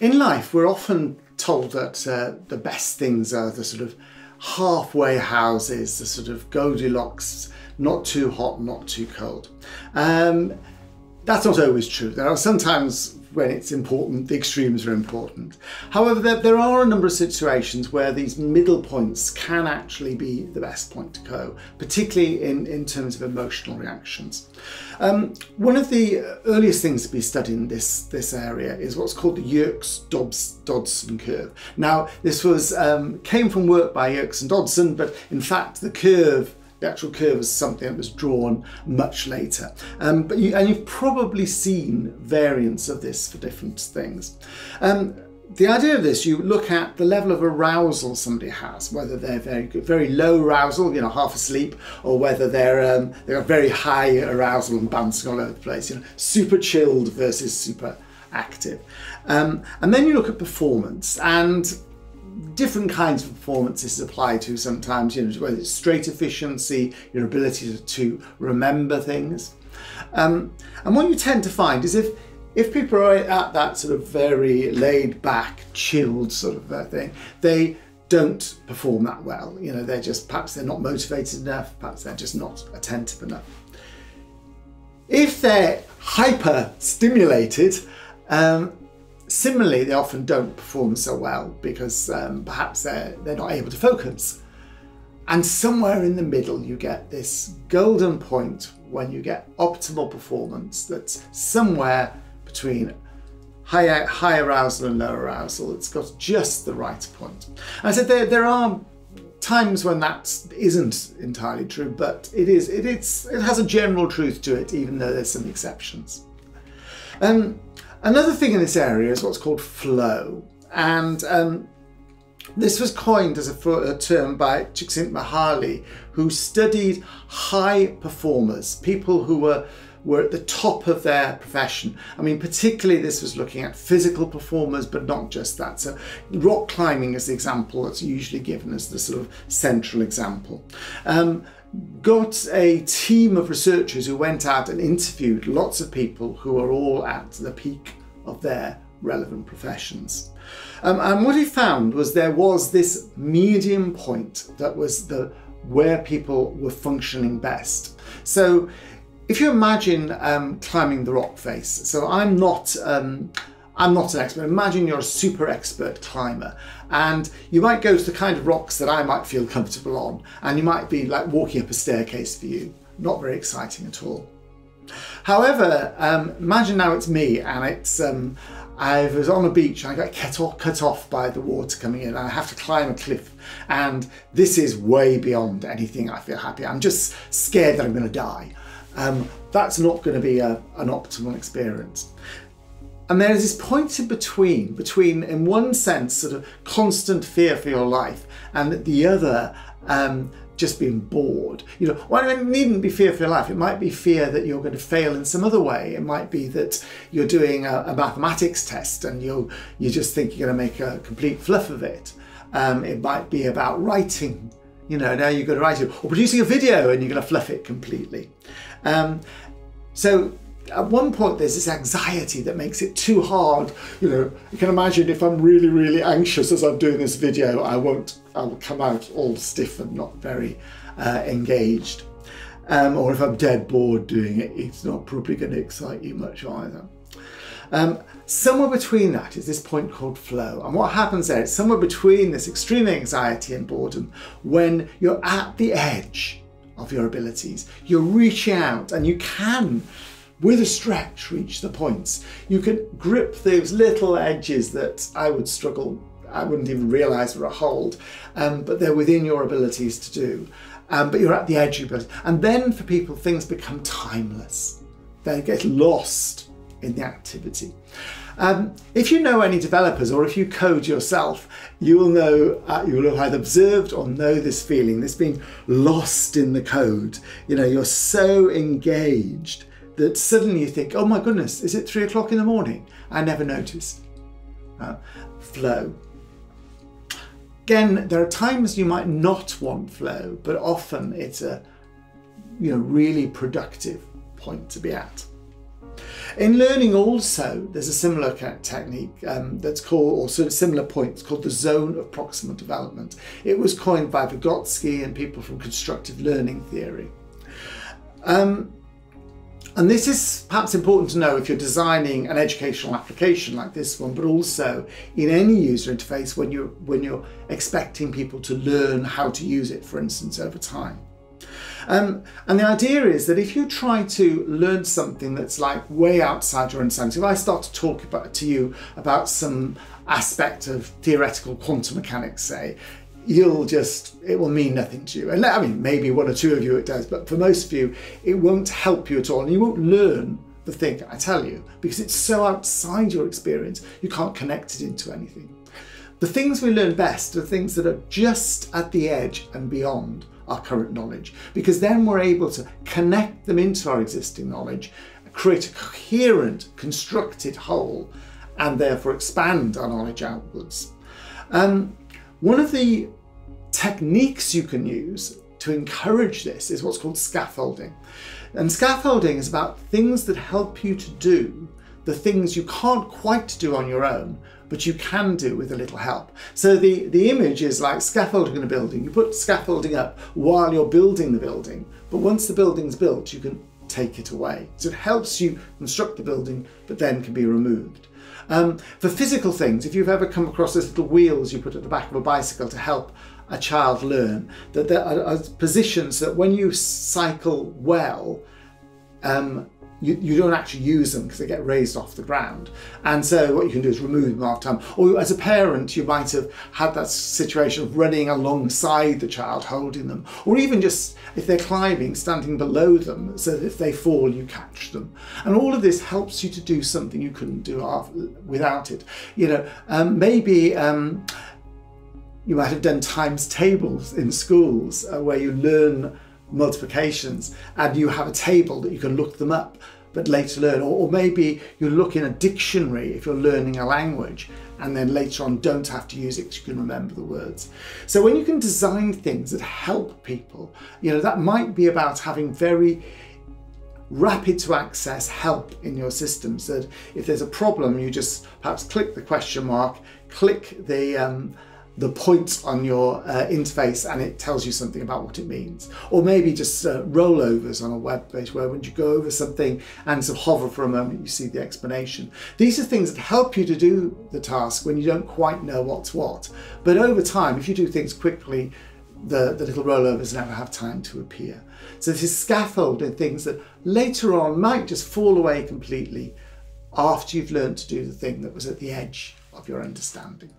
In life, we're often told that the best things are the sort of halfway houses, the sort of Goldilocks, not too hot, not too cold. That's not always true. There are sometimes when it's important, the extremes are important. However, there are a number of situations where these middle points can actually be the best point to go, particularly in terms of emotional reactions. One of the earliest things to be studied in this area is what's called the Yerkes-Dodson curve. Now, this was came from work by Yerkes and Dodson, but in fact, the actual curve is something that was drawn much later. You've probably seen variants of this for different things. The idea of this, you look at the level of arousal somebody has, whether they're very low arousal, you know, half asleep, or whether they're very high arousal and bouncing all over the place, you know, super chilled versus super active. And then you look at performance, and different kinds of performance this is applied to sometimes, you know, whether it's straight efficiency, your ability to remember things. And what you tend to find is if people are at that sort of very laid back, chilled sort of thing, they don't perform that well. You know, they're just, perhaps they're not motivated enough, perhaps they're just not attentive enough. If they're hyper stimulated, similarly, they often don't perform so well because perhaps they're not able to focus. And somewhere in the middle, you get this golden point when you get optimal performance that's somewhere between high arousal and low arousal. It's got just the right point. And so there are times when that isn't entirely true, but it has a general truth to it, even though there's some exceptions. Another thing in this area is what's called flow, and this was coined as a term by Csikszentmihalyi, who studied high performers, people who were at the top of their profession. I mean, particularly this was looking at physical performers, but not just that. So rock climbing is the example that's usually given as the sort of central example. Got a team of researchers who went out and interviewed lots of people who are all at the peak of their relevant professions. And what he found was there was this medium point that was where people were functioning best. So if you imagine climbing the rock face, so I'm not an expert. Imagine you're a super expert climber, and you might go to the kind of rocks that I might feel comfortable on, and you might be like walking up a staircase for you. Not very exciting at all. However, imagine now it's me, and it's I was on a beach, and I got cut off by the water coming in, and I have to climb a cliff, and this is way beyond anything I feel happy. I'm just scared that I'm going to die. That's not going to be an optimal experience. And there is this point in between, in one sense, sort of constant fear for your life, and the other, just being bored. You know, well, it needn't be fear for your life. It might be fear that you're going to fail in some other way. It might be that you're doing a mathematics test and you just think you're going to make a complete fluff of it. It might be about writing. You know, now you've got to write it, or producing a video and you're going to fluff it completely. So at one point, there's this anxiety that makes it too hard. You know, you can imagine if I'm really, really anxious as I'm doing this video, I will come out all stiff and not very engaged. Or if I'm dead bored doing it, it's not probably going to excite you much either. Somewhere between that is this point called flow. And what happens there is somewhere between this extreme anxiety and boredom, when you're at the edge of your abilities, you're reaching out, and you can, with a stretch, reach the points. You can grip those little edges that I would struggle, I wouldn't even realise were a hold, but they're within your abilities to do. But you're at the edge of your ability. And then for people, things become timeless. They get lost in the activity. If you know any developers, or if you code yourself, you will know, you will have either observed or know this feeling, this being lost in the code. You know, you're so engaged that suddenly you think, oh my goodness, is it 3 o'clock in the morning? I never noticed. Flow. Again, there are times you might not want flow, but often it's a, you know, really productive point to be at. In learning also, there's a similar technique that's called, or sort of similar point, it's called the zone of proximal development. It was coined by Vygotsky and people from constructive learning theory. And this is perhaps important to know if you're designing an educational application like this one, but also in any user interface when you're expecting people to learn how to use it, for instance, over time. And the idea is that if you try to learn something that's like way outside your understanding, so if I start to talk to you about some aspect of theoretical quantum mechanics, say, it will mean nothing to you. And I mean, maybe one or two of you it does, but for most of you, it won't help you at all. And you won't learn the thing I tell you because it's so outside your experience, you can't connect it into anything. The things we learn best are things that are just at the edge and beyond our current knowledge, because then we're able to connect them into our existing knowledge, create a coherent, constructed whole, and therefore expand our knowledge outwards. One of the techniques you can use to encourage this is what's called scaffolding. And scaffolding is about things that help you to do the things you can't quite do on your own, but you can do with a little help. So the image is like scaffolding in a building. You put scaffolding up while you're building the building, but once the building's built, you can take it away. So it helps you construct the building, but then can be removed. For physical things, if you've ever come across those little wheels you put at the back of a bicycle to help a child learn, that there are positions that when you cycle well, you don't actually use them because they get raised off the ground. And so what you can do is remove them after time. Or as a parent, you might have had that situation of running alongside the child, holding them. Or even just, if they're climbing, standing below them so that if they fall, you catch them. And all of this helps you to do something you couldn't do without it. You know, you might have done times tables in schools where you learn multiplications and you have a table that you can look them up but later learn, or maybe you look in a dictionary if you're learning a language and then later on don't have to use it because you can remember the words. So when you can design things that help people, you know, that might be about having very rapid to access help in your system, so that if there's a problem you just perhaps click the question mark, click the point on your interface and it tells you something about what it means. Or maybe just rollovers on a web page where when you go over something and sort of hover for a moment, you see the explanation. These are things that help you to do the task when you don't quite know what's what. But over time, if you do things quickly, the little rollovers never have time to appear. So this is scaffolding things that later on might just fall away completely after you've learned to do the thing that was at the edge of your understanding.